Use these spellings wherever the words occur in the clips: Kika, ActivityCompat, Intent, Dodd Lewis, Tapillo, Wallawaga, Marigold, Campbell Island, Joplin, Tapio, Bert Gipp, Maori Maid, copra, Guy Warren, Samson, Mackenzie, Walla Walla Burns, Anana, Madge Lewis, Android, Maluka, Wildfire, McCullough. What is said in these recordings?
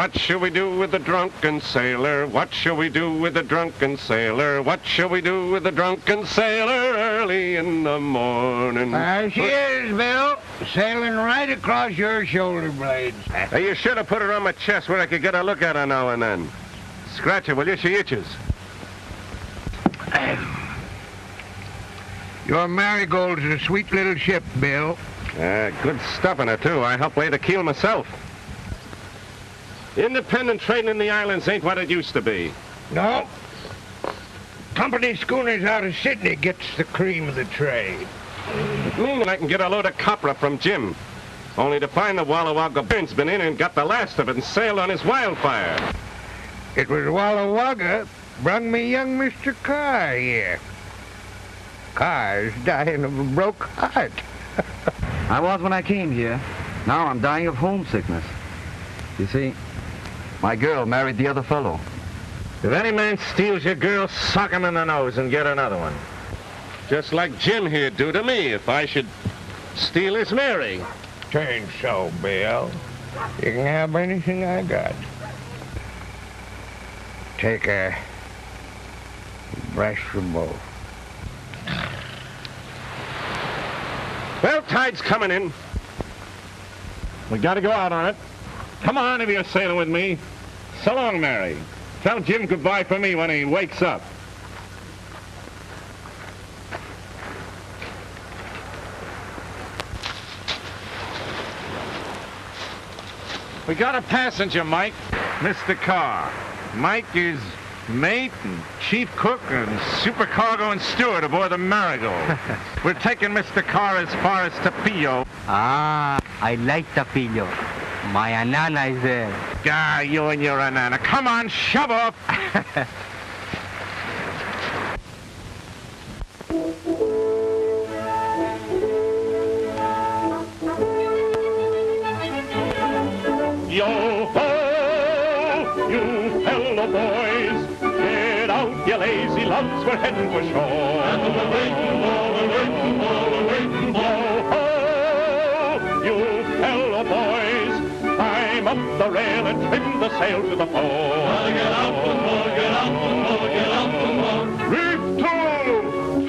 What shall we do with the drunken sailor? What shall we do with the drunken sailor? What shall we do with the drunken sailor early in the morning? There she is, Bill, sailing right across your shoulder blades. You should have put her on my chest where I could get a look at her now and then. Scratch her, will you? She itches. Your Marigold's a sweet little ship, Bill. Good stuff in her, too. I helped lay the keel myself. Independent trading in the islands ain't what it used to be. No. Company schooners out of Sydney gets the cream of the trade. Meaning I can get a load of copra from Jim. Only to find the Walla Walla Burns been in and got the last of it and sailed on his Wildfire. It was Wallawaga brung me young Mr. Carr here. Carr's dying of a broke heart. I was when I came here. Now I'm dying of homesickness. You see, my girl married the other fellow. If any man steals your girl, sock him in the nose and get another one. Just like Jim here do to me if I should steal his Mary. Change so, Bill. You can have anything I got. Take a brush from both. Well, tide's coming in. We gotta go out on it. Come on, if you're sailing with me. So long, Mary. Tell Jim goodbye for me when he wakes up. We got a passenger, Mike. Mr. Carr. Mike is mate and chief cook and supercargo and steward aboard the Marigold. We're taking Mr. Carr as far as Tapillo. Ah, I like Tapillo. My anana is there. Ah, you and your anana. Come on, shove up! Yo ho, you fellow boys, get out, you lazy lumps, we're heading for shore. And we're waiting for, we're waiting for, we're waiting for. Yo ho, you fellow boys. Up the rail and trim the sail to the fore. Well, get out and more, get out and more, get out and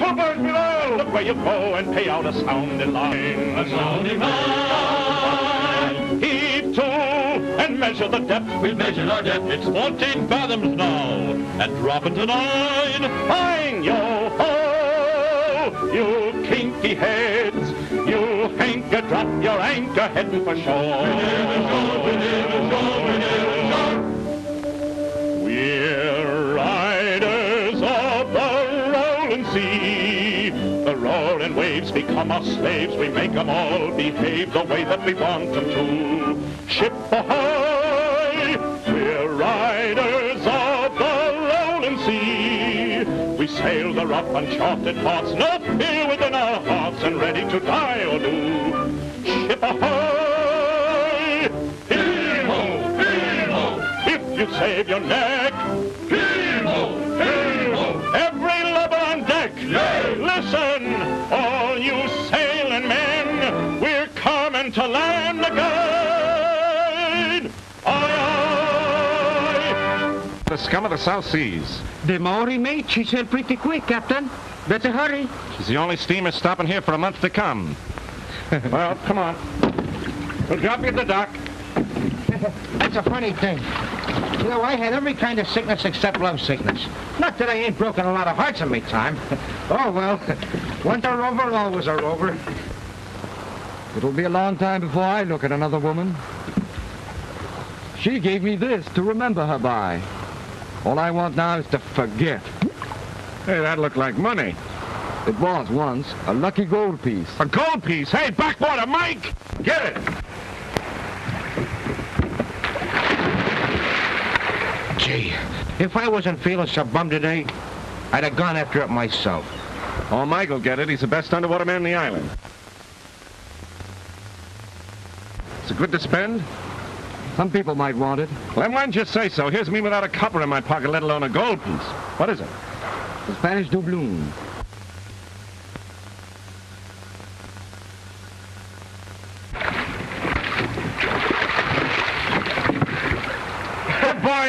more. Reef to! Topers below! Look where you go and pay out a sounding line. A sounding line! Heave to! And measure the depth. We've measured our depth. It's 14 fathoms now. And drop into 9. Fine, yo-ho! You kinky heads! You hanker, drop your anchor, heading for shore. We're near the shore, we're near the shore, we're near the shore. We're riders of the rolling sea. The roaring waves become our slaves. We make them all behave the way that we want them to. Ship ahoy! We're riders of the rolling sea. We sail the rough, uncharted parts, no fear within our hearts. And ready to die or do. Ship ahoy! Heave-ho! Heave-ho! If you save your neck, heave-ho! Heave-ho! Every lubber on deck, yay! Listen, all you sailing men, we're coming to land again! Aye, aye! The scum of the South Seas. The Maori Maid, she sailed pretty quick, Captain. Better hurry. She's the only steamer stopping here for a month to come. Well, come on. We'll drop you at the dock. That's a funny thing. You know, I had every kind of sickness except love sickness. Not that I ain't broken a lot of hearts in my time. Oh, well, once a rover, always a rover. It'll be a long time before I look at another woman. She gave me this to remember her by. All I want now is to forget. Hey, that looked like money. It was once a lucky gold piece. A gold piece? Hey, backwater, Mike! Get it! Gee, if I wasn't feeling so bummed today, I'd have gone after it myself. Oh, Mike'll get it. He's the best underwater man in the island. Is it good to spend? Some people might want it. Well, then why don't you say so? Here's me without a copper in my pocket, let alone a gold piece. What is it? The Spanish doubloon.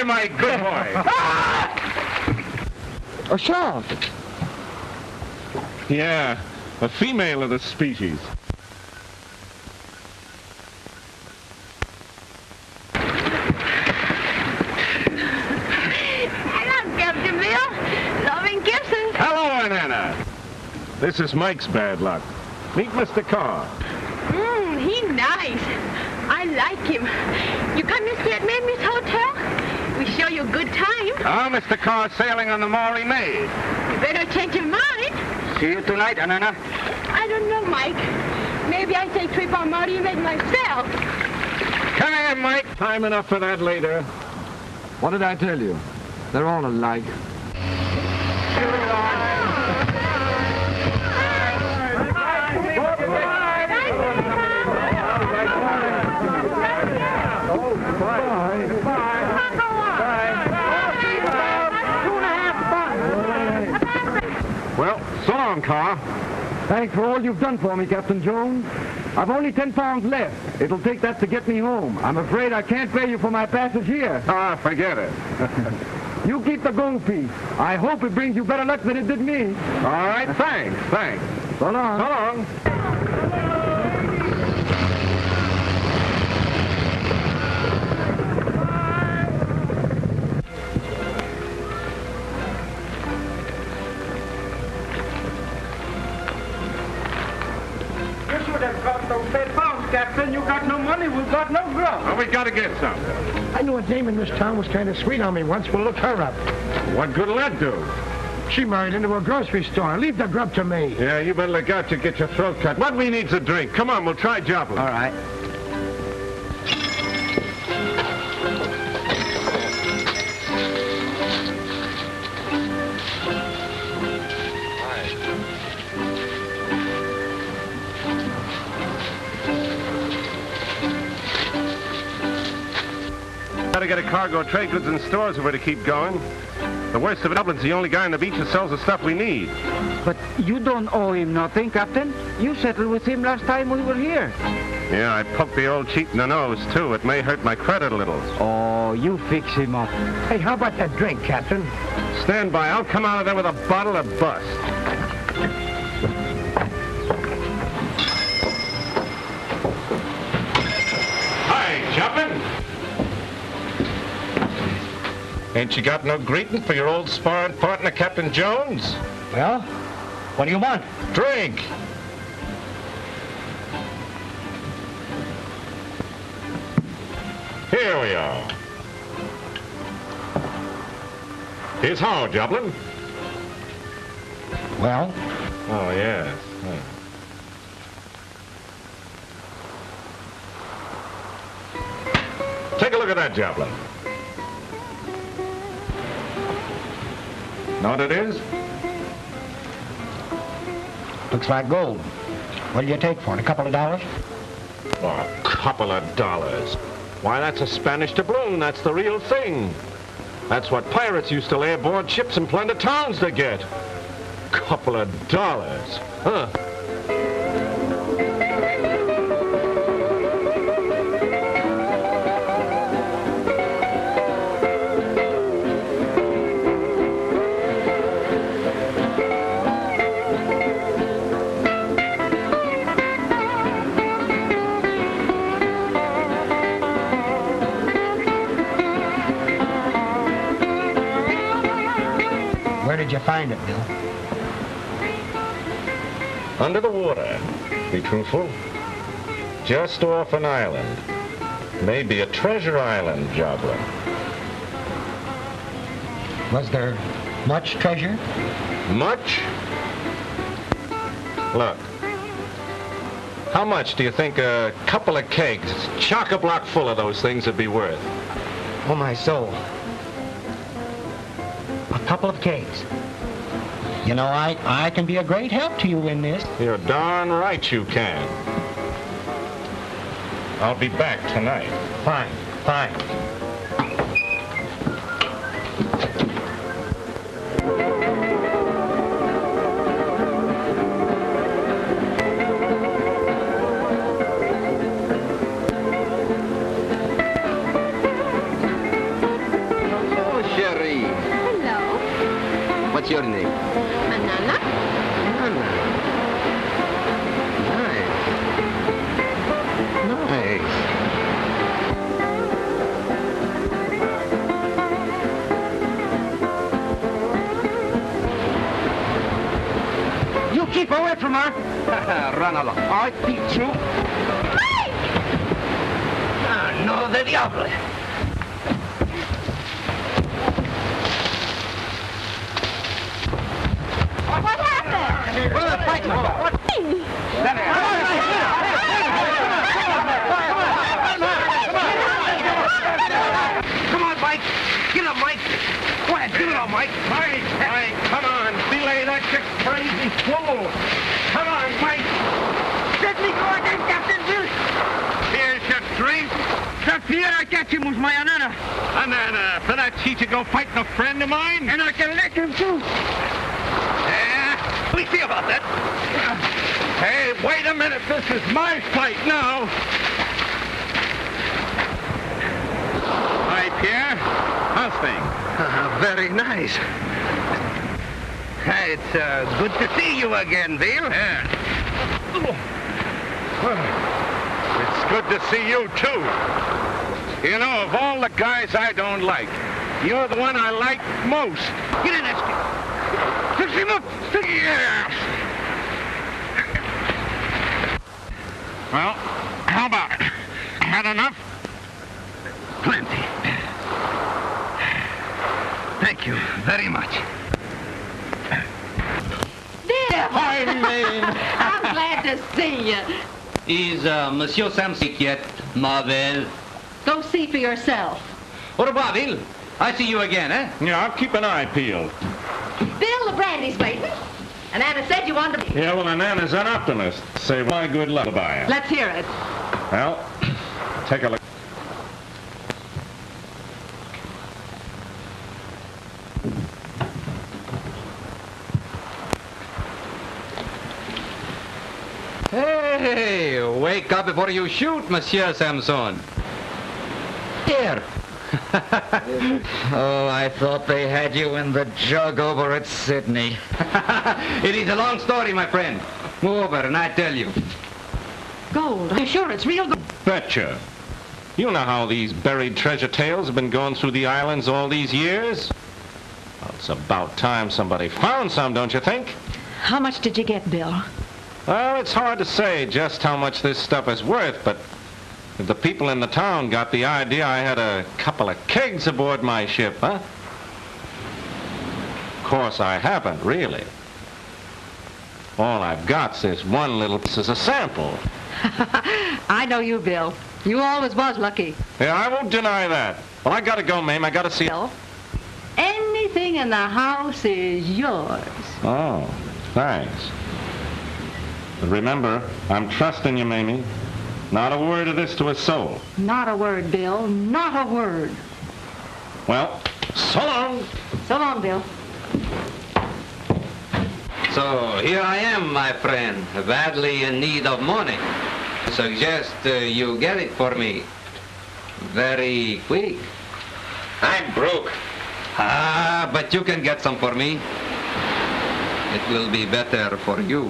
boy, my good boy. A shark. Yeah, a female of the species. Hello, Captain Bill. Loving kisses. Hello, Anna. This is Mike's bad luck. Meet Mr. Carr. He's nice. I like him. You come to stay at Mamie's Hotel? We show you a good time. Oh, Mr. Carr sailing on the Maori Maid. You better change your mind. See you tonight, Anana. I don't know, Mike. Maybe I take a trip on Maori Maid myself. Come here, Mike. Time enough for that later. What did I tell you? They're all alike. Well, so long, Carr. Thanks for all you've done for me, Captain Jones. I've only £10 left. It'll take that to get me home. I'm afraid I can't pay you for my passage here. Ah, forget it. You keep the gold piece. I hope it brings you better luck than it did me. All right, thanks. So long. So long. Captain, you got no money, we've got no grub. Well, we got to get some. I knew a dame in this town was kind of sweet on me once. We'll look her up. What good'll that do? She married into a grocery store. Leave the grub to me. Yeah, you better look out to get your throat cut. What we need's a drink. Come on, we'll try Joplin. All right. Gotta get a cargo of trade goods and stores if we're to keep going. The worst of it, Dublin's the only guy on the beach that sells the stuff we need. But you don't owe him nothing, Captain. You settled with him last time we were here. Yeah, I poked the old cheat in the nose, too. It may hurt my credit a little. Oh, you fix him up. Hey, how about that drink, Captain? Stand by. I'll come out of there with a bottle of bust. Hi, Joplin. Ain't you got no greeting for your old sparring partner, Captain Jones? Well, what do you want? Drink. Here we are. Here's how, Joplin. Well? Oh, yes. Hmm. Take a look at that, Joplin. Know what it is? Looks like gold. What do you take for it? A couple of dollars? Oh, a couple of dollars. Why, that's a Spanish doubloon. That's the real thing. That's what pirates used to lay aboard ships and plunder towns to get. Couple of dollars. Huh. Find it, Bill. Under the water, be truthful. Just off an island. Maybe a treasure island, Joplin. Was there much treasure? Much? Look. How much do you think a couple of kegs, chock-a-block full of those things, would be worth? Oh, my soul. A couple of kegs. You know, I can be a great help to you in this. You're darn right you can. I'll be back tonight. Fine. Mary. Hello. What's your name? Anana. Anana. Nice. Nice. Keep away from her! Run along. I beat you. Hey! Ah, no, the diable. What happened? What are they fighting about? What? Come on, Mike. Get up, Mike. Quiet, give it up, Mike. Mike, Mike, come on. Delay that crazy fool. Come on, Mike. Let me go again, Captain Bill. Here, Chef Three. Chef Pierre, I catch him with my anana. Anana, for that cheat to go fighting a friend of mine? And I can lick him, too. Yeah, we see about that. Hey, wait a minute. This is my fight now. Hi, Pierre. How's things? Very nice. It's good to see you again, Bill. Yeah. It's good to see you, too. You know, of all the guys I don't like, you're the one I like most. Get in there. Fix him up. Yeah. Well, how about it? Had enough? Plenty. Thank you very much. There! I mean. I'm glad to see you. Is Monsieur Sam sick yet, Marvel? Go see for yourself. What about Bill? I see you again, eh? Yeah, I'll keep an eye peeled. Bill, the brandy's waiting. And Anna said you wanted to... Yeah, well, and Anna's an optimist. Say, why good luck to buy it. Let's hear it. Well, take a look. Hey, wake up before you shoot, Monsieur Samson. Here. Oh, I thought they had you in the jug over at Sydney. It is a long story, my friend. Move over and I tell you. Gold. I'm sure it's real gold. Betcha. You know how these buried treasure tales have been going through the islands all these years? Well, it's about time somebody found some, don't you think? How much did you get, Bill? Well, it's hard to say just how much this stuff is worth, but if the people in the town got the idea I had a couple of kegs aboard my ship, huh? Of course, I haven't, really. All I've got's this one little piece as a sample. I know you, Bill. You always was lucky. Yeah, I won't deny that. Well, I gotta go, ma'am. I gotta see... Bill, anything in the house is yours. Oh, thanks. But remember, I'm trusting you, Mamie. Not a word of this to a soul. Not a word, Bill. Not a word. Well, so long. So long, Bill. So here I am, my friend, badly in need of money. Suggest you get it for me. Very quick. I'm broke. Ah, but you can get some for me. It will be better for you.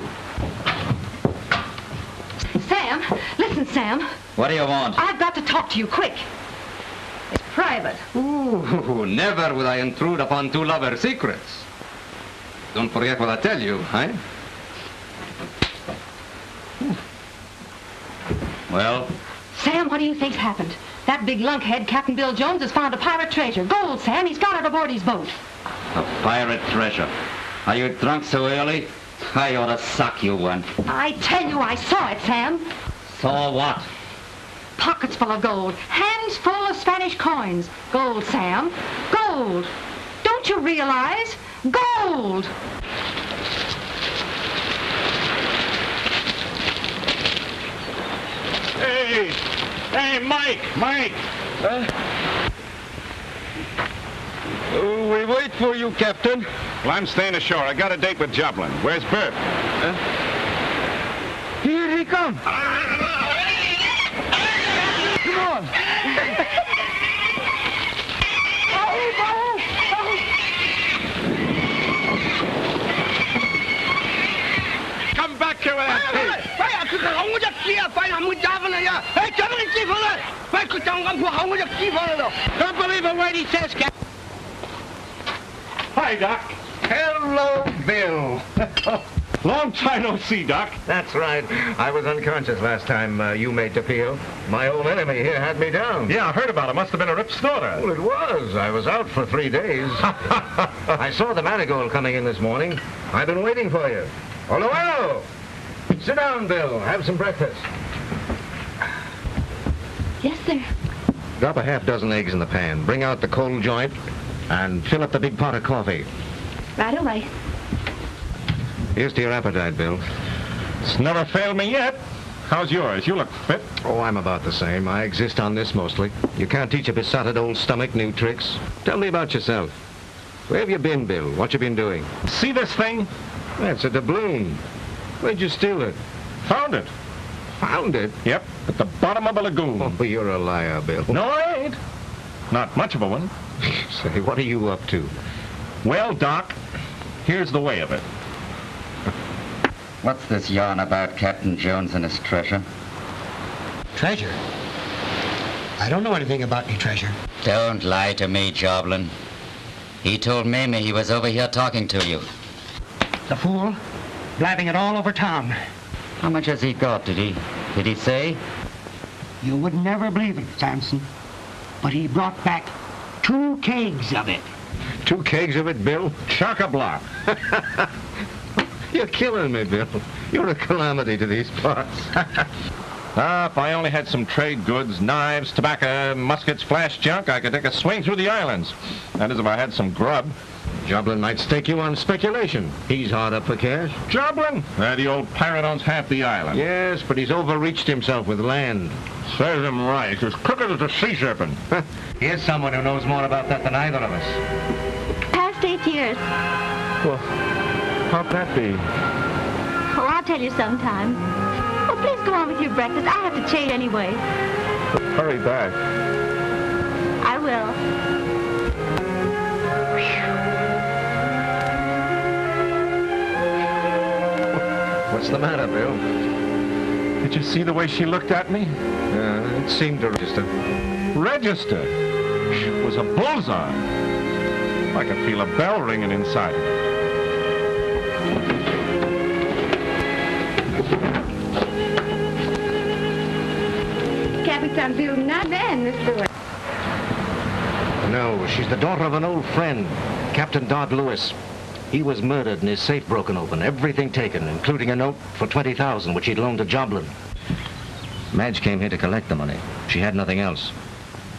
Sam, listen, Sam. What do you want? I've got to talk to you, quick. It's private. Ooh, never would I intrude upon two lovers' secrets. Don't forget what I tell you, eh? Well? Sam, what do you think's happened? That big lunkhead, Captain Bill Jones, has found a pirate treasure. Gold, Sam. He's got it aboard his boat. A pirate treasure? Are you drunk so early? I ought to sock you one. I tell you, I saw it, Sam. Saw what? Pockets full of gold. Hands full of Spanish coins. Gold, Sam. Gold. Don't you realize? Gold. Hey. Hey, Mike. Mike. We wait for you, Captain. Well, I'm staying ashore. I got a date with Joplin. Where's Bert? Here he comes. Come on. Oh, Don't believe a word he says, Cap. Hi, Doc. Hello, Bill. Long time no see, Doc. That's right. I was unconscious last time you made Tapio. My old enemy here had me down. Yeah, I heard about it. Must have been a rip snorter. Well, it was. I was out for 3 days. I saw the Marigold coming in this morning. I've been waiting for you. Hola, bueno. Sit down, Bill. Have some breakfast. Yes, sir. Drop a half dozen eggs in the pan. Bring out the cold joint and fill up the big pot of coffee. Right away. Here's to your appetite, Bill. It's never failed me yet. How's yours? You look fit. Oh, I'm about the same. I exist on this mostly. You can't teach a besotted old stomach new tricks. Tell me about yourself. Where have you been, Bill? What you been doing? See this thing? That's a doubloon. Where'd you steal it? Found it. Found it? Yep, at the bottom of a lagoon. Oh, you're a liar, Bill. No, I ain't. Not much of a one. Say, what are you up to? Well, Doc, here's the way of it. What's this yarn about Captain Jones and his treasure? Treasure? I don't know anything about any treasure. Don't lie to me, Joplin. He told Mamie he was over here talking to you. The fool, blabbing it all over town. How much has he got, did he say? You would never believe it, Samson. But he brought back 2 kegs of it. 2 kegs of it, Bill? Chock-a-block. You're killing me, Bill. You're a calamity to these parts. If I only had some trade goods, knives, tobacco, muskets, flash junk, I could take a swing through the islands. That is, if I had some grub. Joplin might stake you on speculation. He's hard up for cash. Joplin? The old pirate owns half the island. Yes, but he's overreached himself with land. Serves him right. As crooked as a sea serpent. Here's someone who knows more about that than either of us. Past 8 years. Well... how'd that be? Oh, I'll tell you sometime. Oh, please go on with your breakfast. I have to change anyway. Hurry back. I will. What's the matter, Bill? Did you see the way she looked at me? It seemed to register. Register? It was a bullseye. I could feel a bell ringing inside it. Captain Bill, not then, Miss Lewis. No, she's the daughter of an old friend, Captain Dodd Lewis. He was murdered and his safe broken open, everything taken, including a note for $20,000, which he'd loaned to Joplin. Madge came here to collect the money. She had nothing else.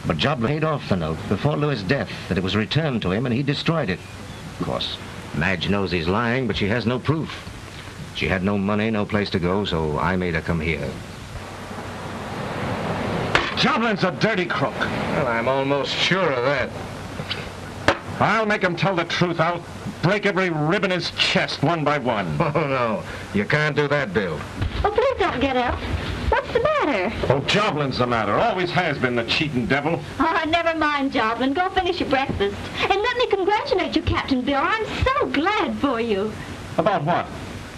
But Joplin paid off the note before Lewis' death, that it was returned to him, and he destroyed it. Of course, Madge knows he's lying, but she has no proof. She had no money, no place to go, so I made her come here. Joplin's a dirty crook. Well, I'm almost sure of that. I'll make him tell the truth. I'll break every rib in his chest, one by one. Oh, no. You can't do that, Bill. Oh, please don't get up. What's the matter? Oh, Joplin's the matter. Always has been, the cheating devil. Oh, never mind, Joplin. Go finish your breakfast. And let me congratulate you, Captain Bill. I'm so glad for you. About what?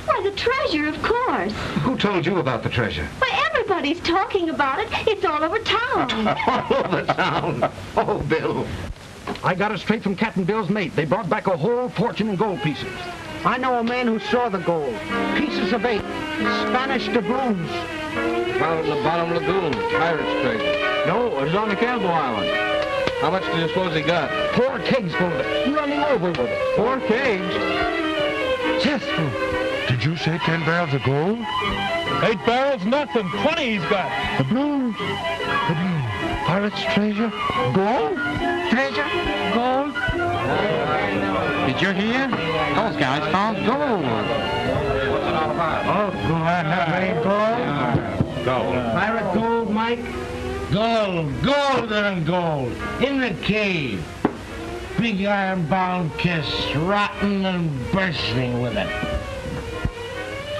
Why, the treasure, of course. Who told you about the treasure? Well, everybody's talking about it. It's all over town. All over town? Oh, Bill. I got it straight from Captain Bill's mate. They brought back a whole fortune in gold pieces. I know a man who saw the gold. Pieces of 8. Spanish doubloons. Found in the bottom lagoon. Pirate's treasure. No, it was on the Campbell Island. How much do you suppose he got? 4 kegs full of it. Running over with it. 4 kegs? Chestful. Did you say 10 barrels of gold? 8 barrels, nothing. 20 he's got. The blues. The blues. Pirate's treasure. Gold? Treasure? Gold? Did you hear? Those guys found gold. Oh, gold. Gold. Pirate gold, Mike. Gold. Gold and gold. In the cave. Big iron-bound kist, rotten and bursting with it.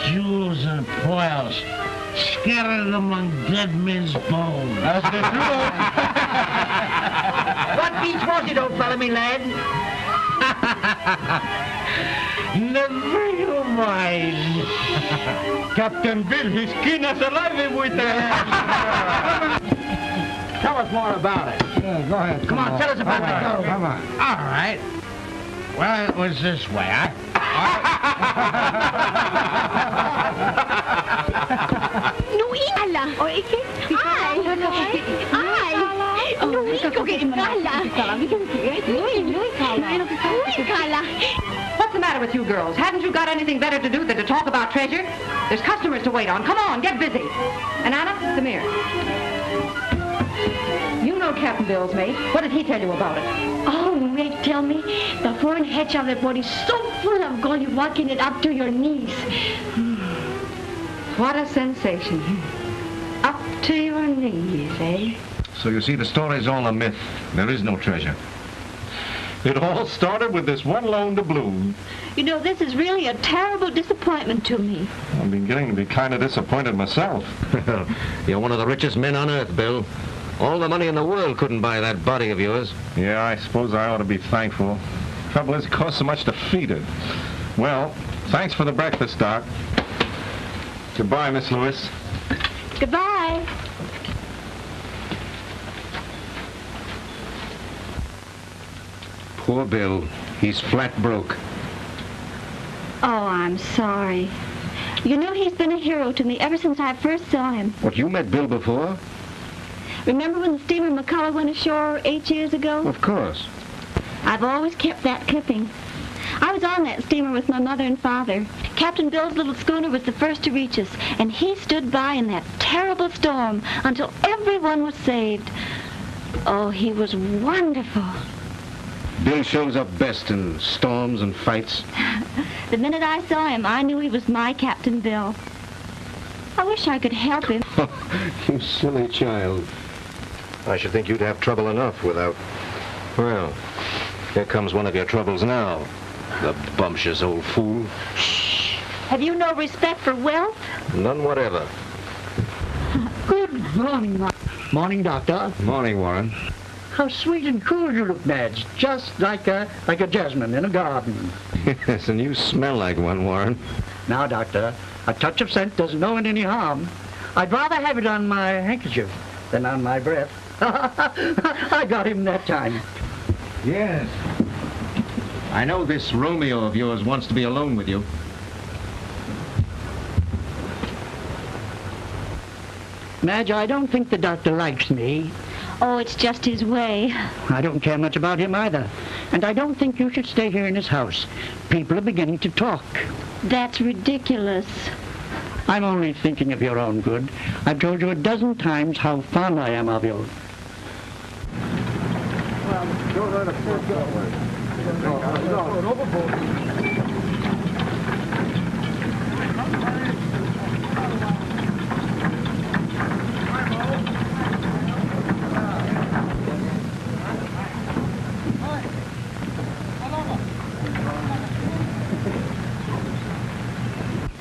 Jewels and pearls scattered among dead men's bones. That's the truth. What beach was it, old fellow, me lad? Never you mind. Captain Bill, he's keen as alive with that. Tell us more about it. Yeah, go ahead. Come on, tell us about it. Come on. All right. Well, it was this way. What's the matter with you girls? Haven't you got anything better to do than to talk about treasure? There's customers to wait on. Come on, get busy. And Anna, come here. You know Captain Bill's mate. What did he tell you about it? Oh, Rick, tell me. The foreign hedge of the boat is so full of gold, you're walking it up to your knees. What a sensation. Up to your knees, eh? So you see, the story's all a myth. There is no treasure. It all started with this one loan to Blue. You know, this is really a terrible disappointment to me. I'm beginning to be kind of disappointed myself. You're one of the richest men on earth, Bill. All the money in the world couldn't buy that body of yours. Yeah, I suppose I ought to be thankful. Trouble is, it costs so much to feed it. Well, thanks for the breakfast, Doc. Goodbye, Miss Lewis. Goodbye. Poor Bill. He's flat broke. Oh, I'm sorry. You know, he's been a hero to me ever since I first saw him. What, you met Bill before? Remember when the steamer McCullough went ashore 8 years ago? Of course. I've always kept that clipping. I was on that steamer with my mother and father. Captain Bill's little schooner was the first to reach us, and he stood by in that terrible storm until everyone was saved. Oh, he was wonderful. Bill shows up best in storms and fights. The minute I saw him, I knew he was my Captain Bill. I wish I could help him. You silly child. I should think you'd have trouble enough without... Well, here comes one of your troubles now. The bumptious old fool. Shh. Have you no respect for wealth? None whatever. Good morning, Doc. Morning, Doctor. Morning, Warren. How sweet and cool you look, Madge. Just like a jasmine in a garden. Yes, and you smell like one, Warren. Now, Doctor, a touch of scent doesn't know it any harm. I'd rather have it on my handkerchief than on my breath. I got him that time. Yes. I know this Romeo of yours wants to be alone with you. Madge, I don't think the doctor likes me. Oh, it's just his way. I don't care much about him either. And I don't think you should stay here in his house. People are beginning to talk. That's ridiculous. I'm only thinking of your own good. I've told you a dozen times how fond I am of you.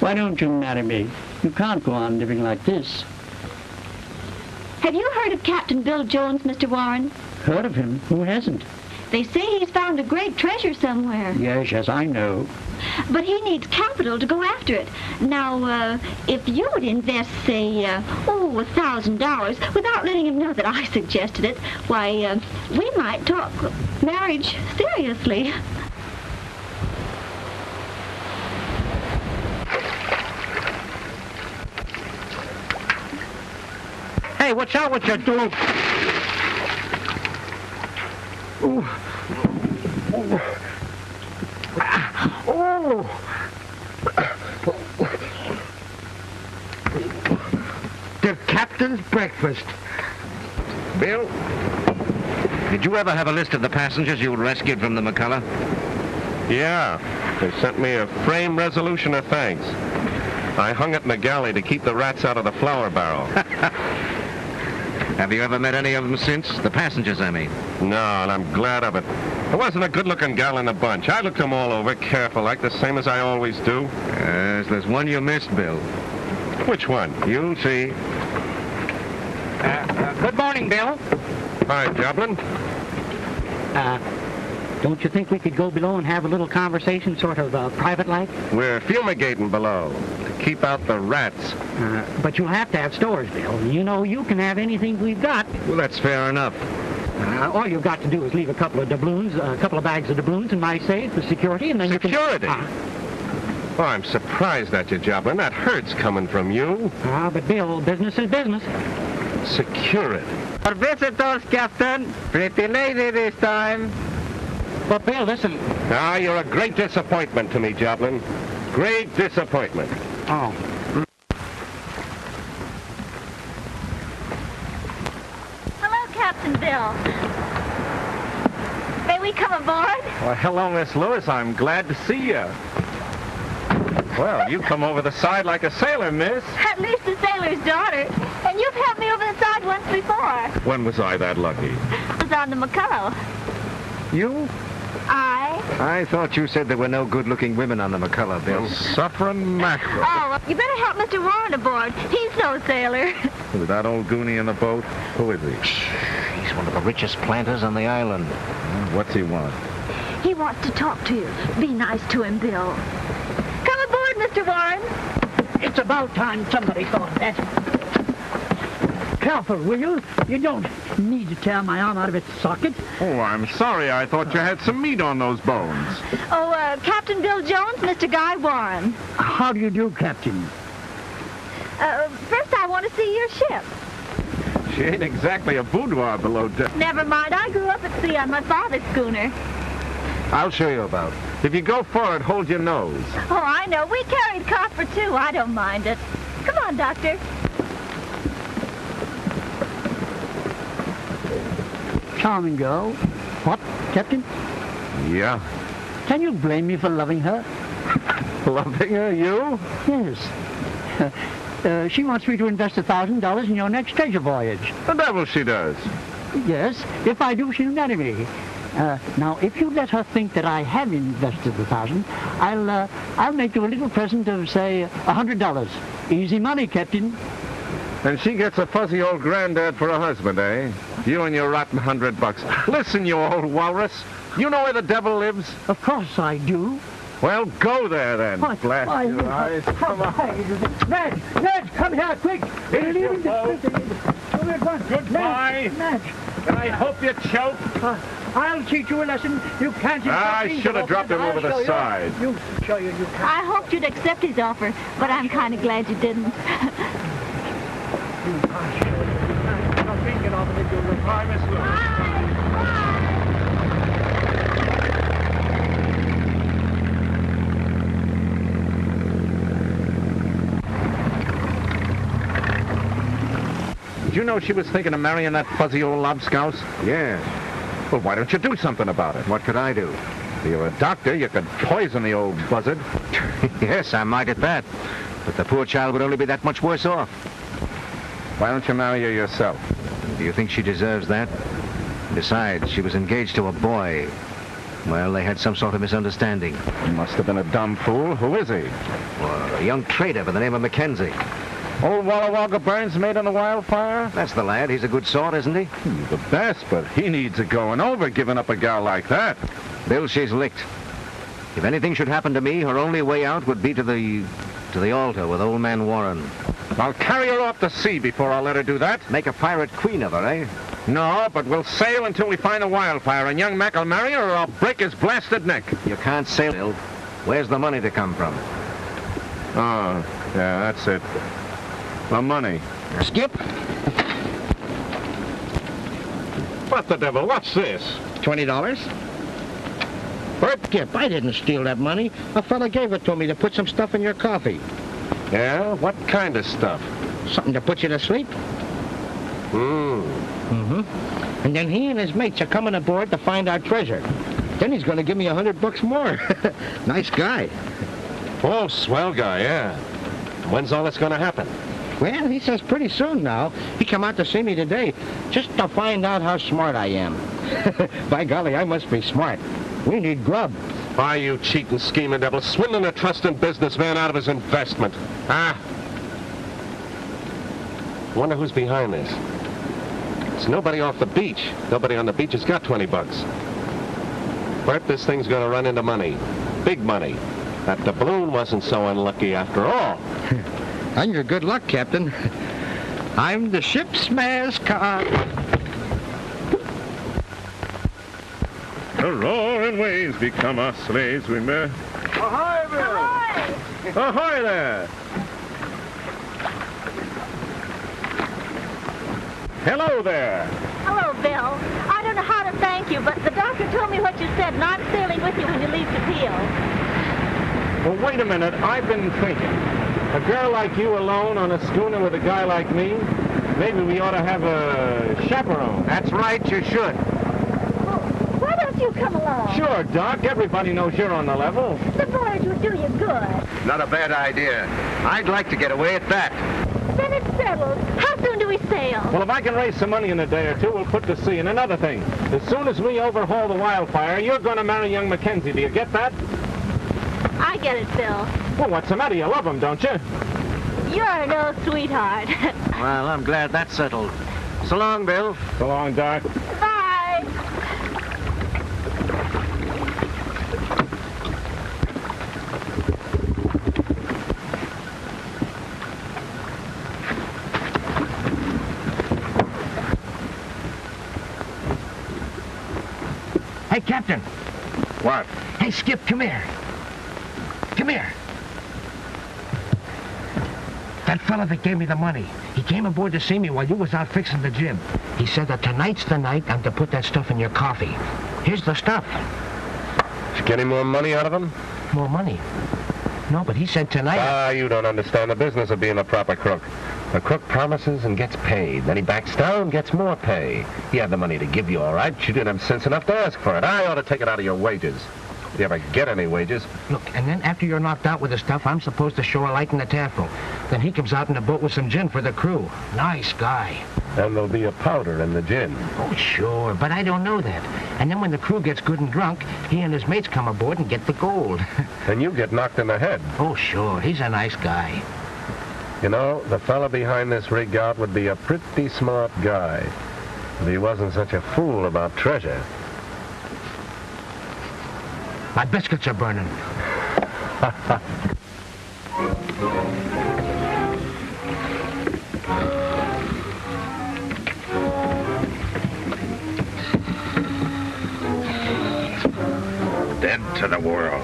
Why don't you marry me? You can't go on living like this. Have you heard of Captain Bill Jones, Mr. Warren? Heard of him? Who hasn't? They say he's found a great treasure somewhere. Yes, I know. But he needs capital to go after it. Now, if you would invest, say, $1,000 without letting him know that I suggested it, why, we might talk marriage seriously. Hey, watch out what you're doing. The captain's breakfast. Bill, did you ever have a list of the passengers you rescued from the McCullough? Yeah, they sent me a frame resolution of thanks. I hung it in the galley to keep the rats out of the flour barrel. Have you ever met any of them since? The passengers, I mean. No, and I'm glad of it. There wasn't a good-looking gal in the bunch. I looked them all over, careful, like the same as I always do. Yes, there's one you missed, Bill. Which one? You'll see. Good morning, Bill. Hi, Joplin. Don't you think we could go below and have a little conversation, sort of private-like? We're fumigating below. keep out the rats. But you'll have to have stores, Bill. You know, you can have anything we've got. Well, that's fair enough. All you've got to do is leave a couple of doubloons, a couple of bags of doubloons in my safe for security, and then security? You can... Security? Oh, I'm surprised at you, Joplin. That hurts coming from you. Ah, but Bill, business is business. Security. Our visitors, Captain. Pretty lazy this time. But, Bill, listen. Ah, you're a great disappointment to me, Joplin. Great disappointment. Oh. Hello, Captain Bill. May we come aboard? Well, hello, Miss Lewis. I'm glad to see you. Well, you come over the side like a sailor, miss. At least a sailor's daughter. And you've helped me over the side once before. When was I that lucky? I was on the McCullough. You? I thought you said there were no good-looking women on the McCullough, Bill. Well, suffering mackerel. Oh, you better help Mr. Warren aboard. He's no sailor. With that old goonie in the boat, who is he? Shh. He's one of the richest planters on the island. What's he want? He wants to talk to you. Be nice to him, Bill. Mr. Warren. It's about time somebody thought of that. Careful, will you? You don't need to tear my arm out of its socket. Oh, I'm sorry. I thought you had some meat on those bones. Oh, Captain Bill Jones, Mr. Guy Warren. How do you do, Captain? First I want to see your ship. She ain't exactly a boudoir below deck. Never mind. I grew up at sea on my father's schooner. I'll show you about it. If you go forward, hold your nose. Oh, I know. We carried copper, too. I don't mind it. Come on, Doctor. Charming girl. What, Captain? Yeah. Can you blame me for loving her? Loving her? You? Yes. She wants me to invest $1,000 in your next treasure voyage. The devil she does. Yes. If I do, she'll marry me. Now, if you let her think that I have invested $1,000, I'll make you a little present of, say, $100. Easy money, Captain. And she gets a fuzzy old granddad for a husband, eh? You and your rotten $100. Listen, you old walrus. You know where the devil lives? Of course I do. Well, go there, then. What? Blast your eyes. Come on. Madge, come here, quick. Goodbye. I hope you choke. I'll teach you a lesson. You can't... I should have dropped him over the side. I hoped you'd accept his offer, but I'm kind of glad you didn't. Bye, Miss Lewis. Bye. Did you know she was thinking of marrying that fuzzy old lobscouse? Yes. Well, why don't you do something about it? What could I do? If you were a doctor, you could poison the old buzzard. Yes, I might at that. But the poor child would only be that much worse off. Why don't you marry her yourself? Do you think she deserves that? Besides, she was engaged to a boy. Well, they had some sort of misunderstanding. He must have been a dumb fool. Who is he? Well, a young trader by the name of Mackenzie. Old Walla Walla Burns made on the Wildfire? That's the lad. He's a good sort, isn't he? He's the best, but he needs a going over, giving up a gal like that. Bill, she's licked. If anything should happen to me, her only way out would be to the altar with old man Warren. I'll carry her off to sea before I'll let her do that. Make a pirate queen of her, eh? No, but we'll sail until we find a Wildfire, and young Mac will marry her or I'll break his blasted neck. You can't sail, Bill. Where's the money to come from? Oh, yeah, that's it. The money. Skip. What the devil? What's this? $20. Bert Gipp, I didn't steal that money. A fella gave it to me to put some stuff in your coffee. Yeah? What kind of stuff? Something to put you to sleep. Mm-hmm. And then he and his mates are coming aboard to find our treasure. Then he's going to give me $100 more. Nice guy. Oh, swell guy, yeah. When's all that's going to happen? Well, he says pretty soon now. He come out to see me today just to find out how smart I am. By golly, I must be smart. We need grub. Why, you cheating, scheming devil, swindling a trusting businessman out of his investment. Ah. Wonder who's behind this. It's nobody off the beach. Nobody on the beach has got $20. Bert, this thing's going to run into money. Big money. That doubloon wasn't so unlucky after all. Under good luck, Captain. I'm the ship's mascot. The roaring waves become our slaves, we may. Ahoy, Bill! Ahoy! Ahoy there! Hello there! Hello, Bill. I don't know how to thank you, but the doctor told me what you said, and I'm sailing with you when you leave Tapillo. Well, wait a minute. I've been thinking. A girl like you alone on a schooner with a guy like me, maybe we ought to have a chaperone. That's right, you should. Well, why don't you come along? Sure, Doc. Everybody knows you're on the level. The voyage would do you good. Not a bad idea. I'd like to get away at that. Then it's settled. How soon do we sail? Well, if I can raise some money in a day or two, we'll put to sea. And another thing, as soon as we overhaul the Wildfire, you're going to marry young Mackenzie. Do you get that? I get it, Bill. Well, what's the matter? You love him, don't you? You're no sweetheart. Well, I'm glad that's settled. So long, Bill. So long, Doc. Bye. Hey, Captain. What? Hey, Skip, come here. Come here. That fella that gave me the money, he came aboard to see me while you was out fixing the jib. He said that tonight's the night I'm to put that stuff in your coffee. Here's the stuff. Did you get any more money out of him? More money? No, but he said tonight... Ah, you don't understand the business of being a proper crook. A crook promises and gets paid. Then he backs down and gets more pay. He had the money to give you, all right. You didn't have sense enough to ask for it. I ought to take it out of your wages. If you ever get any wages. Look, and then after you're knocked out with the stuff, I'm supposed to show a light in the taffrail. Then he comes out in a boat with some gin for the crew. Nice guy. And there'll be a powder in the gin. Oh, sure, but I don't know that. And then when the crew gets good and drunk, he and his mates come aboard and get the gold. And you get knocked in the head. Oh, sure, he's a nice guy. You know, the fella behind this rig out would be a pretty smart guy if he wasn't such a fool about treasure. My biscuits are burning. Dead to the world.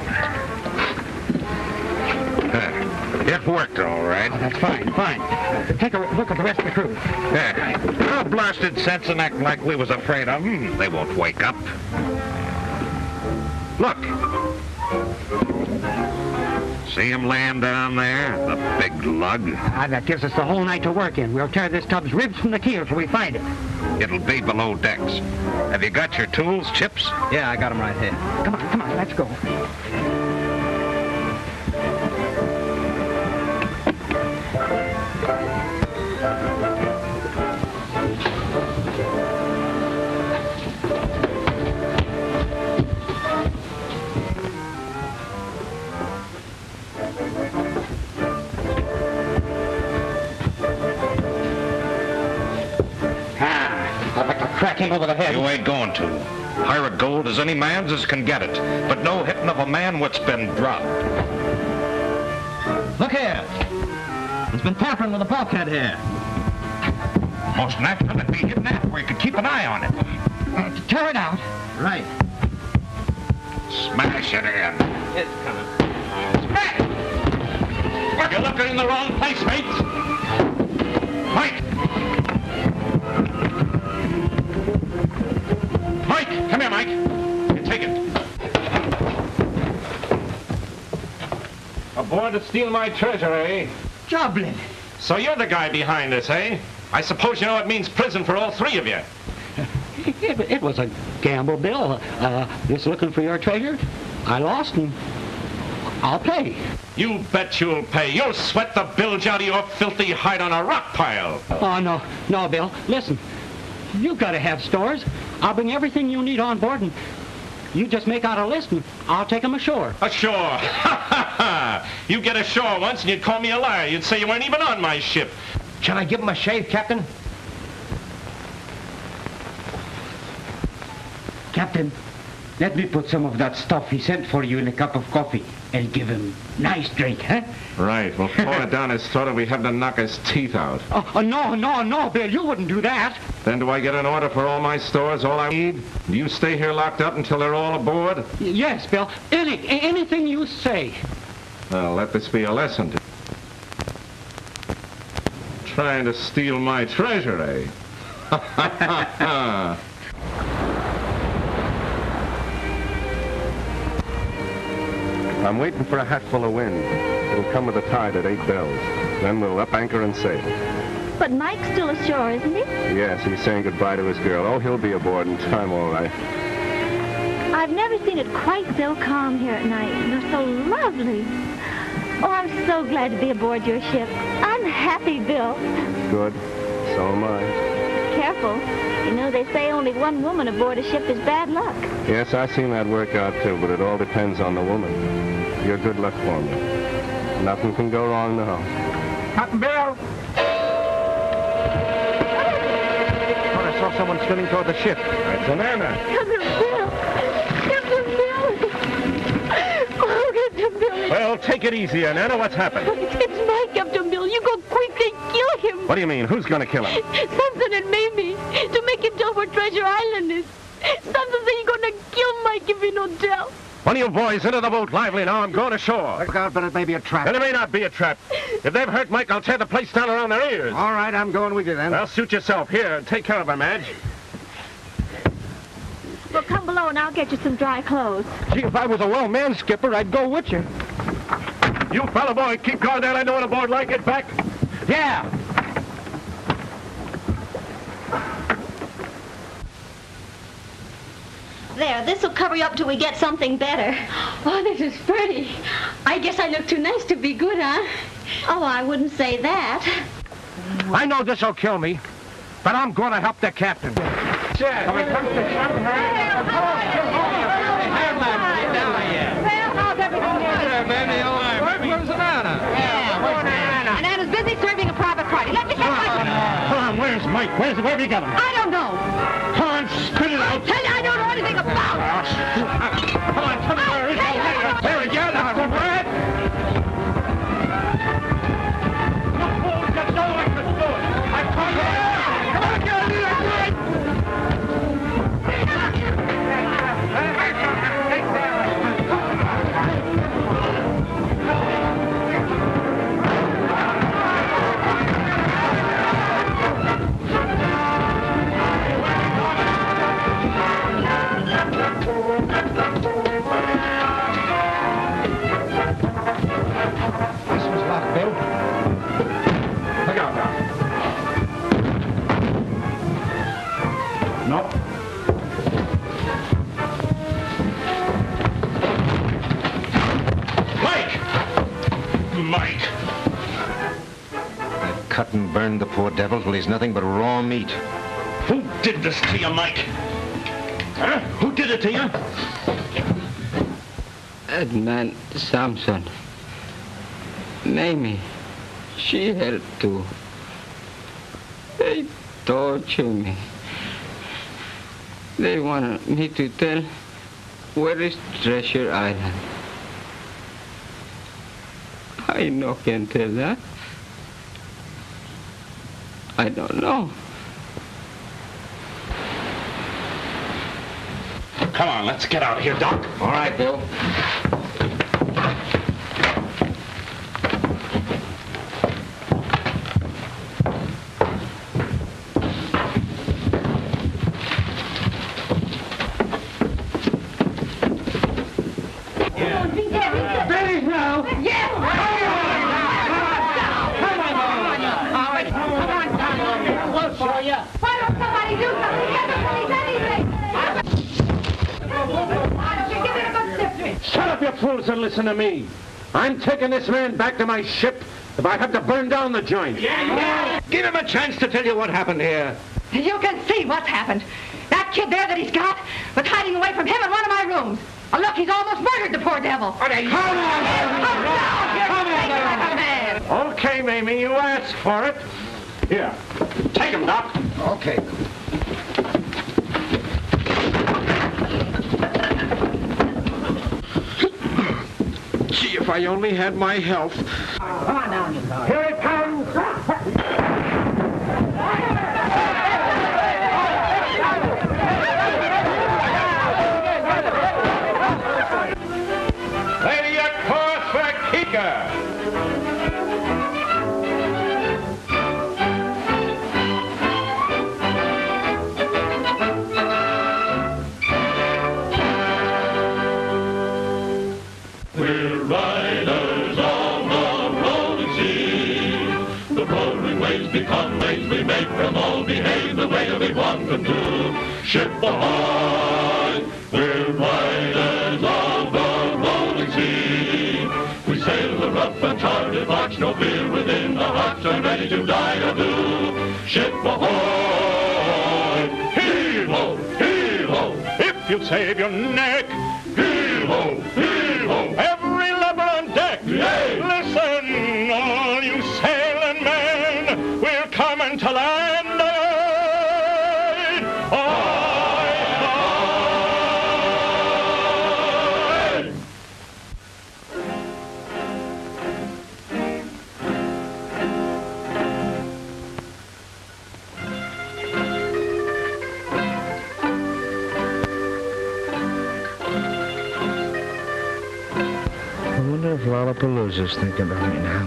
It worked, all right. Oh, that's fine, fine. Take a look at the rest of the crew. Yeah. Oh, blasted sets and act like we was afraid of them. They won't wake up. Look. See him laying down there? The big lug. That gives us the whole night to work in. We'll tear this tub's ribs from the keel till we find it. It'll be below decks. Have you got your tools, Chips? Yeah, I got them right here. Come on, come on, let's go. Cracking over the head. You ain't going to. Marigold is any man's as can get it, but no hitting of a man what's been dropped. Look here. He's been tampering with the bulkhead here. Most natural it'd be hidden that where you could keep an eye on it. To tear it out. Right. Smash it in. It's coming. Smash! What? You're looking in the wrong place, mates. Mike! Mike, come here, Mike. You take it. Aboard to steal my treasure, eh? Joplin. So you're the guy behind this, eh? I suppose you know it means prison for all three of you. It was a gamble, Bill. Just looking for your treasure. I lost and I'll pay. You bet you'll pay. You'll sweat the bilge out of your filthy hide on a rock pile. Oh, no. No, Bill. Listen. You've got to have stores. I'll bring everything you need on board, and you just make out a list, and I'll take them ashore. Ashore? Ha, ha, ha! You get ashore once, and you'd call me a liar. You'd say you weren't even on my ship. Can I give him a shave, Captain? Captain, Let me put some of that stuff he sent for you in a cup of coffee and give him nice drink, huh? Right. We'll pour it down his throat and we have to knock his teeth out. Oh, no, Bill, you wouldn't do that. Then do I get an order for all my stores, all I need? Do you stay here locked up until they're all aboard? Yes, Bill. Anything you say. Well, let this be a lesson to you. Trying to steal my treasure, eh? Ha, ha, ha. I'm waiting for a hatful of wind. It'll come with the tide at 8 bells. Then we'll up anchor and sail. But Mike's still ashore, isn't he? Yes, he's saying goodbye to his girl. Oh, he'll be aboard in time, all right. I've never seen it quite so calm here at night. They're so lovely. Oh, I'm so glad to be aboard your ship. I'm happy, Bill. Good. So am I. Careful. You know, they say only one woman aboard a ship is bad luck. Yes, I've seen that work out, too, but it all depends on the woman. You're good luck for me. Nothing can go wrong now. Captain Bill! Oh, I saw someone swimming toward the ship. It's an Anna. Captain Bill! Captain Bill! Oh, Captain Bill! Well, take it easy, Anna. What's happened? It's Mike, Captain Bill. You go quickly, kill him. What do you mean? Who's going to kill him? Samson and Mamie, to make him tell where Treasure Island is. Samson said he's going to kill Mike if he don't tell. One of you boys into the boat lively now. I'm going ashore. Look out, but it may be a trap. Then it may not be a trap. If they've hurt Mike, I'll tear the place down around their ears. All right, I'm going with you then. Well, suit yourself. Here, take care of her, Madge. Well, come below and I'll get you some dry clothes. Gee, if I was a well man, Skipper, I'd go with you. You fella boy, keep going down. I don't want to board like it back. Yeah. There, this'll cover you up till we get something better. Oh, this is pretty. I guess I look too nice to be good, huh? Oh, I wouldn't say that. I know this'll kill me, but I'm going to help the captain. Where's Anna? And Anna's busy serving a private party. Let me get Mike. Tom, where's Mike? Where have you got him? I don't know. Tom, spit it out. Come on, come here. There we go. Now, for Brad. You fools just know I could do it. I'm talking to you. Come on, get it. That's right. Mike! I've cut and burned the poor devil till he's nothing but raw meat. Who did this to you, Mike? Huh? Who did it to you? That man, Samson. Mamie, she helped too. They torture me. They wanted me to tell where is Treasure Island. I no can tell that. I don't know. Come on, let's get out of here, Doc. All right, Bill. And listen to me. I'm taking this man back to my ship if I have to burn down the joint. Yeah. Give him a chance to tell you what happened here. You can see what's happened. That kid there that he's got was hiding away from him in one of my rooms. Oh, look, he's almost murdered the poor devil. Come on, Mamie. Come on, man. Okay, Mamie, you asked for it. Here, take him, Doc. Okay. if I only had my health. Here it comes! Lady, a course for Kika! From all behave the way everyone can do. Ship ahoy! We're riders of the rolling sea. We sail the rough and charted march, no fear within our hearts, are ready to die or do. Ship ahoy! Heel-ho! Heel-ho! If you save your neck! Heel-ho! Heel-ho! Every lever on deck! Yay! Listen, all you sailing men, we're coming to land! If Lollapalooza's thinking about me now.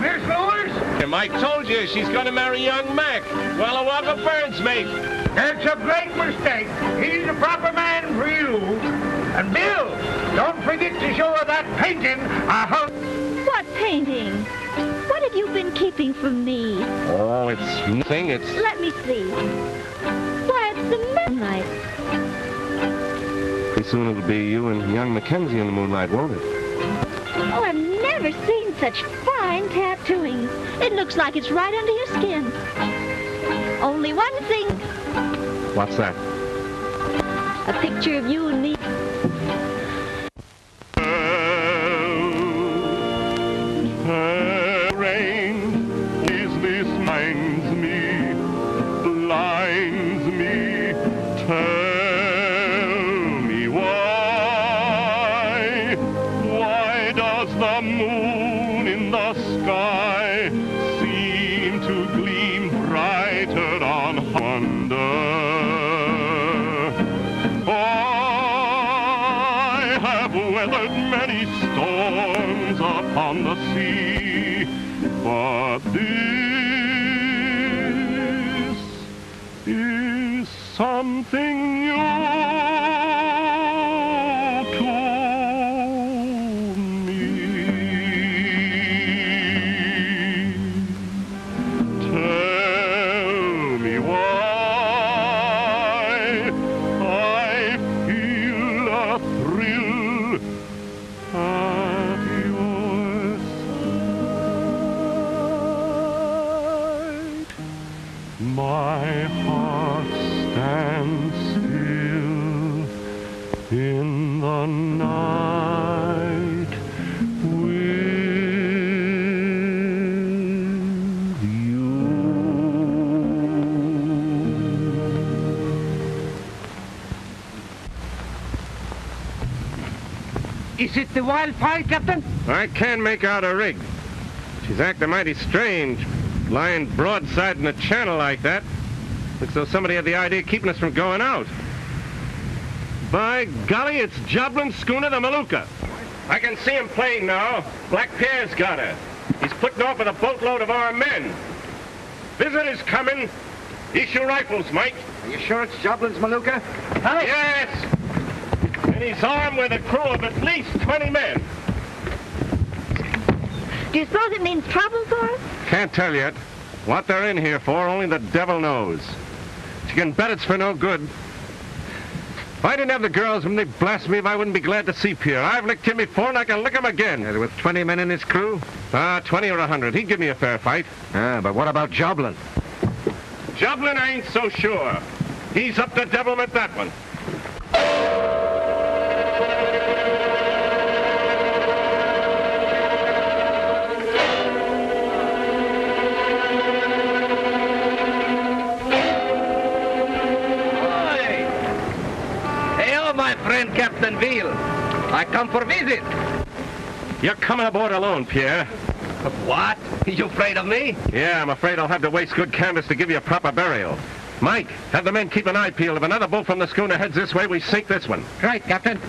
There's Fellers! Mike told you she's going to marry young Mac, Walla Walla Burns, mate. That's a great mistake. He's the proper man for you. And Bill, don't forget to show her that painting I hope. What painting? What have you been keeping from me? Oh, it's nothing, it's... Let me see. Why, it's the moonlight. Pretty soon it'll be you and young Mackenzie in the moonlight, won't it? Oh, I've never seen such fine tattooing. It looks like it's right under your skin. Only one thing. What's that? A picture of you and me. Something new to me. Tell me why I feel a thrill at your side. My heart's and still in the night with you. Is it the Wildfire, Captain? I can't make out her rig. She's acting mighty strange, lying broadside in a channel like that. Looks though somebody had the idea of keeping us from going out. By golly, it's Joplin's schooner, the Maluka. I can see him plain now. Black Pierre's got her. He's putting off with a boatload of our men. Visitors coming. Issue rifles, Mike. Are you sure it's Joplin's Maluka? Huh? Yes. And he's armed with a crew of at least 20 men. Do you suppose it means trouble for us? Can't tell yet. What they're in here for, only the devil knows. You can bet it's for no good. If I didn't have the girls when they blast me, if I wouldn't be glad to see Pierre. I've licked him before and I can lick him again. And with 20 men in his crew? 20 or 100. He'd give me a fair fight. But what about Joplin? Joplin, I ain't so sure. He's up to devilment, that one. friend Captain Veal. I come for visit. You're coming aboard alone, Pierre. What? You afraid of me? Yeah, I'm afraid I'll have to waste good canvas to give you a proper burial. Mike, have the men keep an eye peeled. If another boat from the schooner heads this way, we sink this one. Right, Captain.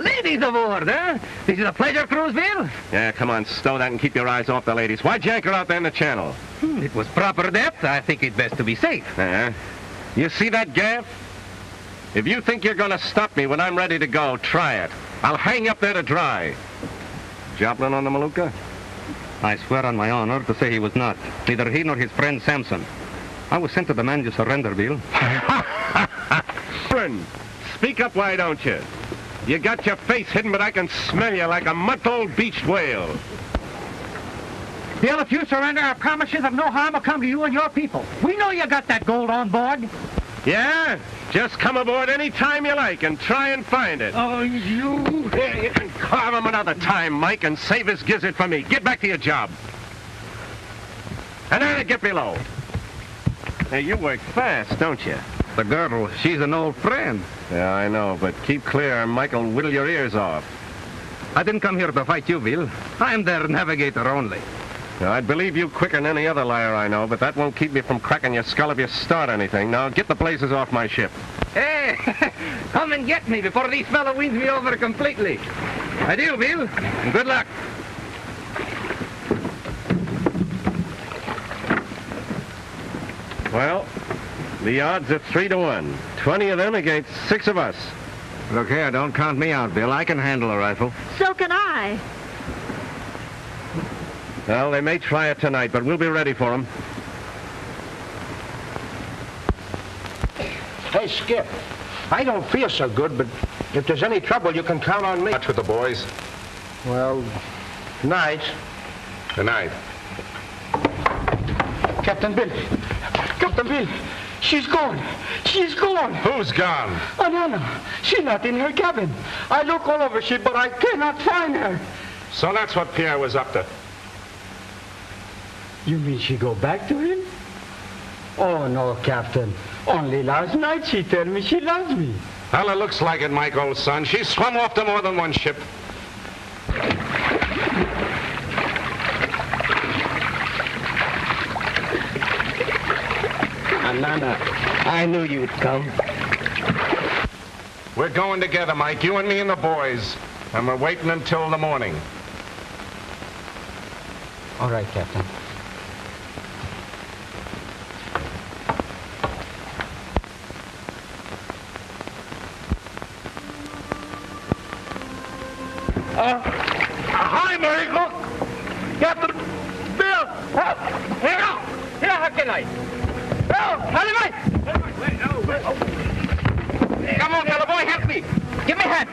Ladies aboard, eh? This is a pleasure cruise, Bill? Yeah, come on, stow that and keep your eyes off the ladies. Why janker out there in the channel? It was proper depth. I think it best to be safe. You see that gaff? If you think you're gonna stop me when I'm ready to go, try it. I'll hang up there to dry. Joplin on the Maluka? I swear on my honor to say he was not. Neither he nor his friend Samson. I was sent to the man to surrender, Bill. Speak up, why don't you? You got your face hidden, but I can smell you like a month-old beached whale. Bill, if you surrender, our promises of no harm will come to you and your people. We know you got that gold on board. Yeah? Just come aboard any time you like and try and find it. Oh, you... Yeah, you can carve him another time, Mike, and save his gizzard for me. Get back to your job. And then get below. Hey, you work fast, don't you? The girl, she's an old friend. Yeah, I know, but keep clear, Michael, whittle your ears off. I didn't come here to fight you, Bill. I'm their navigator only. Now, I'd believe you quicker than any other liar I know, but that won't keep me from cracking your skull if you start anything. Now, get the blazes off my ship. Hey, come and get me before these fellow wins me over completely. Adieu, Bill, and good luck. Well... the odds are 3-1. 20 of them against 6 of us. Look here, don't count me out, Bill. I can handle a rifle. So can I. Well, they may try it tonight, but we'll be ready for them. Hey, Skip, I don't feel so good, but if there's any trouble, you can count on me. Watch with the boys. Well, good night. Good night. Captain Bill. Captain Bill. She's gone. She's gone. Who's gone? Anana. She's not in her cabin. I look all over she, but I cannot find her. So that's what Pierre was up to. You mean she go back to him? Oh, no, Captain. Only last night she told me she loves me. Well, it looks like it, Mike, old son. She's swum off to more than one ship. Nana, I knew you'd come. We're going together, Mike, you and me and the boys. And we're waiting until the morning. All right, Captain. Hi, Marigold. Captain Bill. Here, how can I? Come on, fellow boy, help me. Give me a hand.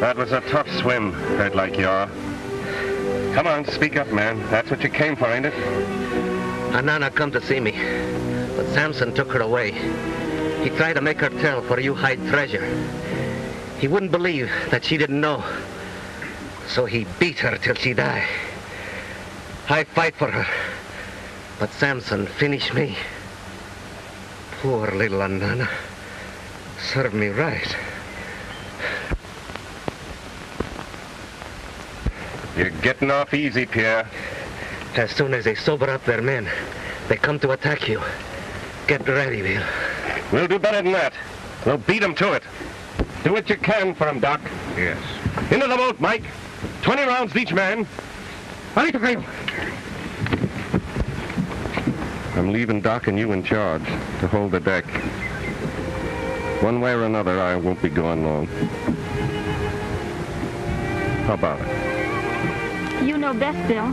That was a tough swim, hurt like you are. Come on, speak up, man. That's what you came for, ain't it? Anana come to see me, but Samson took her away. He tried to make her tell where you hide treasure. He wouldn't believe that she didn't know. So he beat her till she died. I fight for her. But Samson finished me. Poor little Anana. Served me right. You're getting off easy, Pierre. As soon as they sober up their men, they come to attack you. Get ready, Bill. We'll do better than that. We'll beat them to it. Do what you can for him, Doc. Yes. Into the boat, Mike. 20 rounds each man. I'm leaving Doc and you in charge to hold the deck. One way or another, I won't be gone long. How about it? You know best, Bill.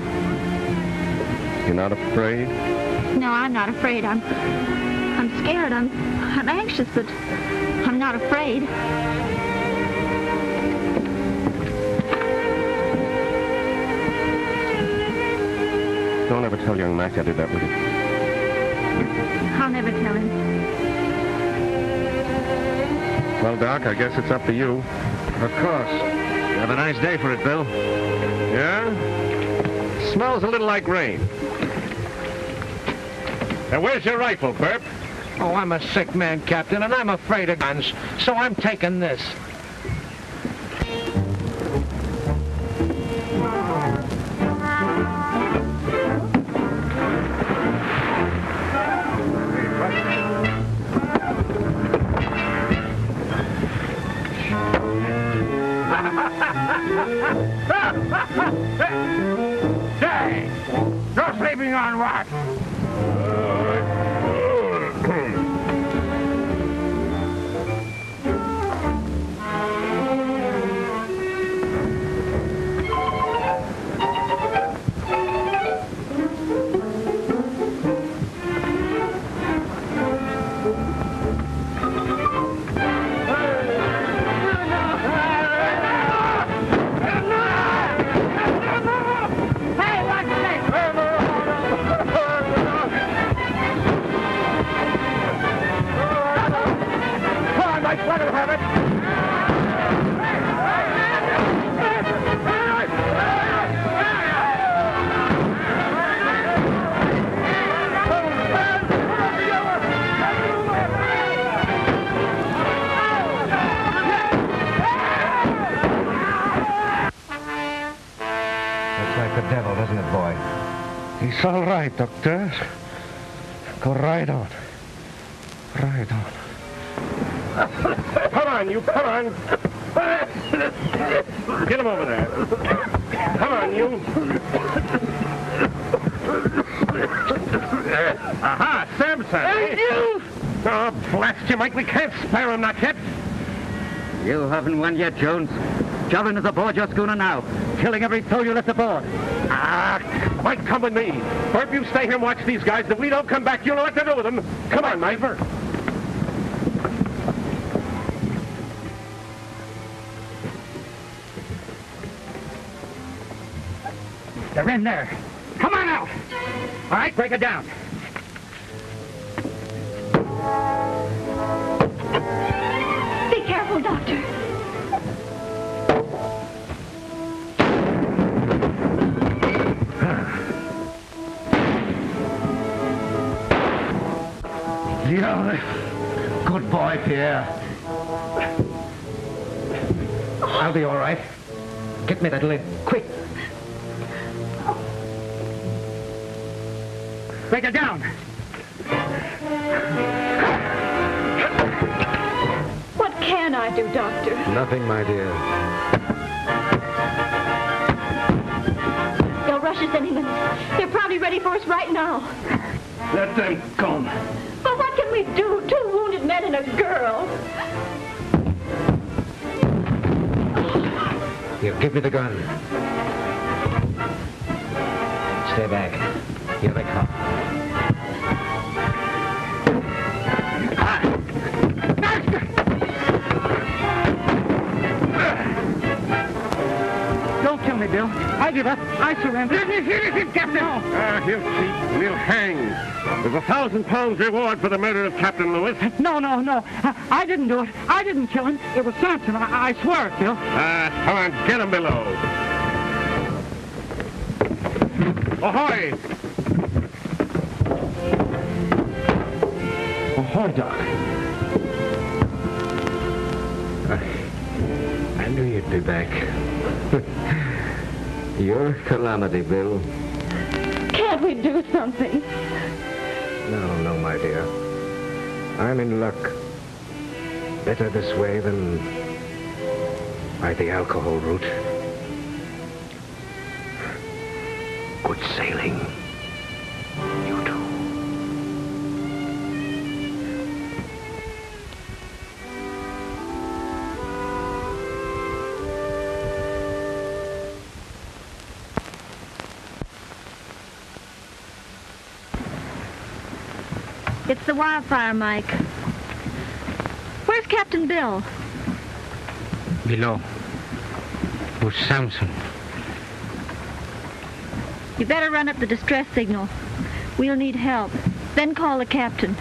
You're not afraid? No, I'm not afraid. I'm scared. I'm anxious, but... I'm not afraid. Don't ever tell your Mac I did that with you. I'll never tell him. Well, Doc, I guess it's up to you. Of course. Have a nice day for it, Bill. Yeah? Smells a little like rain. Now, where's your rifle, Burp? Oh, I'm a sick man, Captain, and I'm afraid of guns, so I'm taking this. Dang! You're sleeping on what? All right, Doctor. Go right on. Right on. Come on, you. Come on. Get him over there. Come on, you. Aha, Samson. Thank you. Oh, blast you, Mike. We can't spare him, not yet. You haven't won yet, Jones. Joplin is aboard your schooner now, killing every soul you left aboard. Mike, come with me. Burp, you stay here and watch these guys. If we don't come back, you'll know what to do with them. Come on, Mike. Burp. They're in there. Come on out. All right, break it down. Be careful, Doctor. Good boy, Pierre. I'll be all right. Get me that lid, quick. Break it down. What can I do, Doctor? Nothing, my dear. They'll rush us any minute. They're probably ready for us right now. Let them come. But what can we do? 2 wounded men and a girl. Here, give me the gun. Stay back. Here they come. Don't kill me, Bill. I give up. I surrender. Let me finish it, Captain. No. He'll cheat. We'll hang. There's £1,000 reward for the murder of Captain Lewis. No, no, no. I didn't do it. I didn't kill him. It was Samson. I swear it, Bill. Come on, get him below. Ahoy! Ahoy, Doc. I knew you'd be back. Your calamity, Bill. Can't we do something? No, no, my dear. I'm in luck. Better this way than by the alcohol route. Good sailing. You too. It's the Wildfire, Mike. Where's Captain Bill? Below. With Samson. You better run up the distress signal. We'll need help. Then call the captain.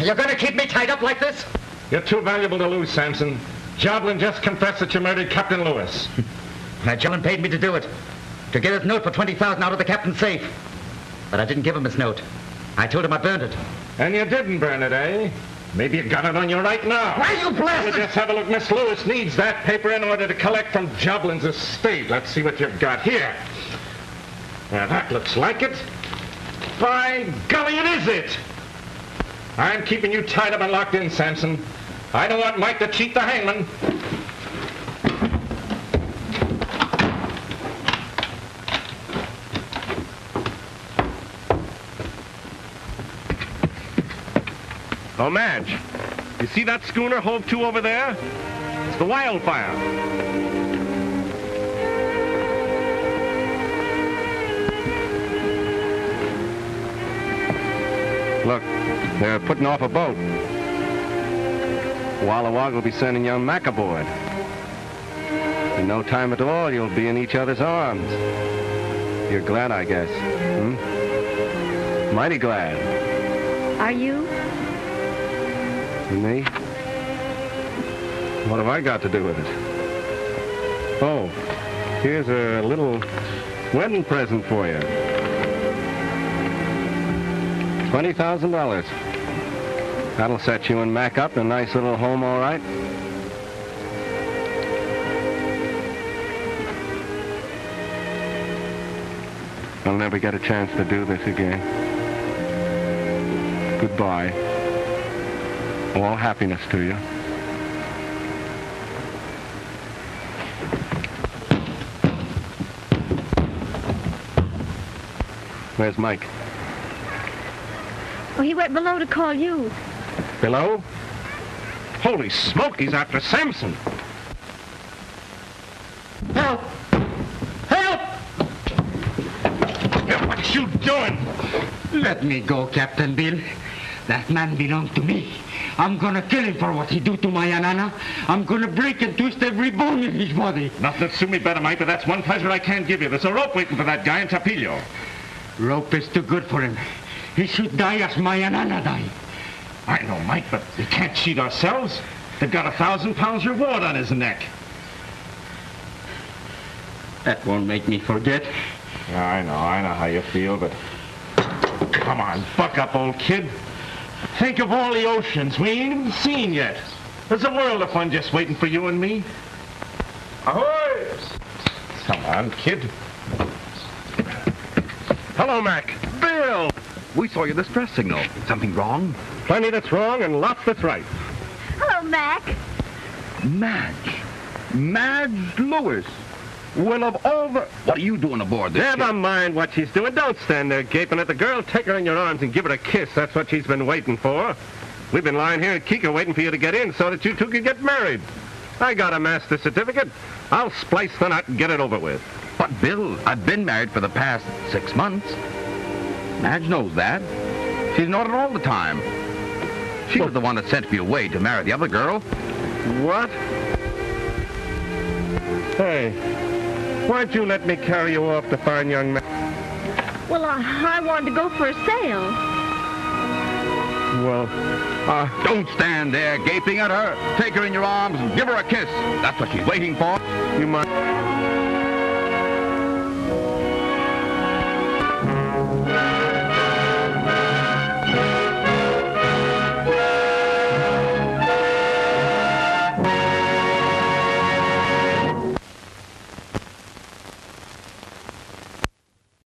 You're going to keep me tied up like this? You're too valuable to lose, Samson. Joplin just confessed that you murdered Captain Lewis. Now, Joplin paid me to do it. To get his note for $20,000 out of the captain's safe. But I didn't give him his note. I told him I burned it. And you didn't burn it, eh? Maybe you got it on you right now. Why, you blasted! Just have a look. Miss Lewis needs that paper in order to collect from Joplin's estate. Let's see what you've got here. Now, that looks like it. By golly, it is it! I'm keeping you tied up and locked in, Samson. I don't want Mike to cheat the hangman. Oh, Madge, you see that schooner hove to over there? It's the Wildfire. Look, they're putting off a boat. Wallawaga will be sending young Mac aboard. In no time at all, you'll be in each other's arms. You're glad, I guess. Hmm? Mighty glad. Are you? Me? What have I got to do with it? Oh, here's a little wedding present for you. $20,000. That'll set you and Mac up in a nice little home, all right? I'll never get a chance to do this again. Goodbye. All happiness to you. Where's Mike? Oh, he went below to call you. Below? Holy smoke, he's after Samson. Help! Help! What are you doing? Let me go, Captain Bill. That man belonged to me. I'm gonna kill him for what he do to my Anana. I'm gonna break and twist every bone in his body. Nothing would suit me better, Mike, but that's one pleasure I can't give you. There's a rope waiting for that guy in Tapillo. Rope is too good for him. He should die as my Anana died. I know, Mike, but we can't cheat ourselves. They've got £1,000 reward on his neck. That won't make me forget. Yeah, I know how you feel, but... Come on, buck up, old kid. Think of all the oceans we ain't even seen yet. There's a world of fun just waiting for you and me. Ahoy! Come on, kid. Hello, Mac. Bill! We saw your distress signal. Something wrong? Plenty that's wrong and lots that's right. Hello, Mac. Madge Lewis. Well, of all the... What are you doing aboard this ship? Never mind what she's doing. Don't stand there gaping at the girl. Take her in your arms and give her a kiss. That's what she's been waiting for. We've been lying here at Kika waiting for you to get in so that you two could get married. I got a master certificate. I'll splice the knot and get it over with. But, Bill, I've been married for the past 6 months. Madge knows that. She's known it all the time. She was the one that sent me away to marry the other girl. What? Hey... Why'd you let me carry you off the fine young man? Well, I wanted to go for a sail. Well, Don't stand there gaping at her. Take her in your arms and give her a kiss. That's what she's waiting for. You might...